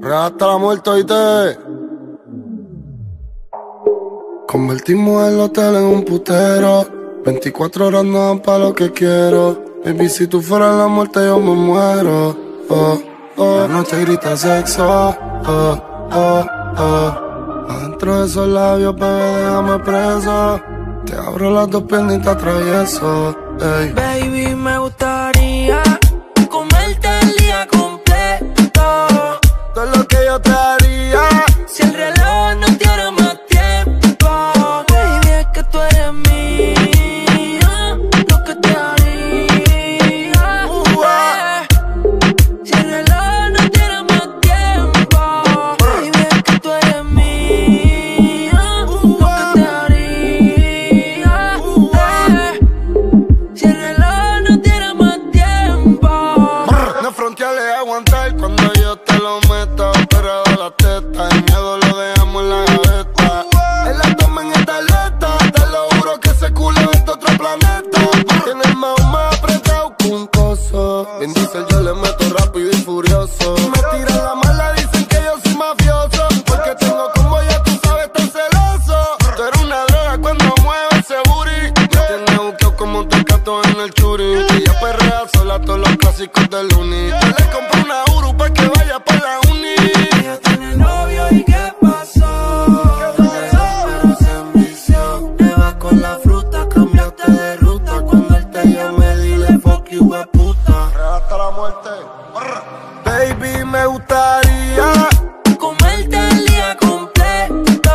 Real hasta la muerte, oíste. Convertimos el hotel en un putero. 24 horas no dan pa' lo que quiero. Baby, si tú fueras la muerte yo me muero. Oh, oh. La noche grita sexo. Oh, oh, oh. Adentro de esos labios, bebé, déjame preso. Te abro las dos piernas y te atravieso. Ey. Baby, me gustaría comerte el día completo. Todo lo que yo te haría si el reloj no tiene más tiempo. Baby, es que tú eres mía, lo que te haría si el reloj no tiene más tiempo. Baby, es que tú eres mía, lo que te haría si el reloj no tiene más tiempo. No fronteale aguantar cuando yo te lo meto, pero la teta, el miedo lo dejamos en la gaveta. Él la toma en esta letra, te lo juro que ese culo es de otro planeta. Tienes más apretado que un coso. En diesel yo le meto rápido y furioso. Si me tiran la mala dicen que yo soy mafioso, porque tengo como ya tú sabes tan celoso. Tú eres una droga cuando mueves ese booty. Me tienes buqueo como un tecato en el churi. Ella perrea sola todos los clásicos del uni. Yo le compré una Uru pa' que vaya pa' la uni. Ella tiene novio y ¿qué pasó? Pero se envició. Te vas con la fruta, cambiaste de ruta. Cuando él te llame dile fuck you, hueputa. Real hasta la muerte. Baby, me gustaría comerte el día completo.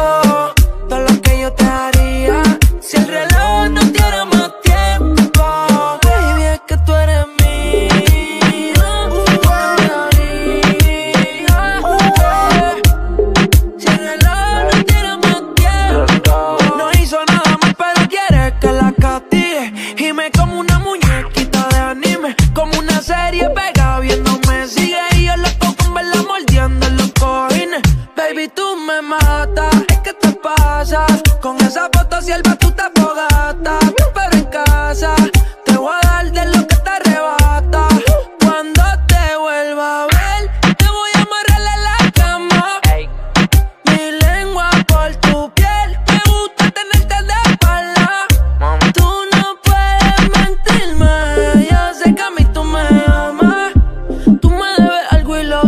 Todo lo que yo te haría si el reloj no tiene más tiempo. Baby, es que tú eres mía, lo que te haría si el reloj no tiene más tiempo. No hizo nada más pero quiere que la castigue. Y me como una muñequita de anime, como una serie pega viéndome. Sigue y yo loco con verla mordiendo en los cojines. Baby, tú me matas, es que te pasas con esa foto si el batuta fogata. Pero en casa te voy a dar de lo que te arrebata. Cuando te vuelva a ver te voy a amarrar en la cama. Mi lengua por tu piel, me gusta tenerte de espalda. Tú no puedes mentirme, yo sé que a mí tú me amas. Tú me debes algo y lo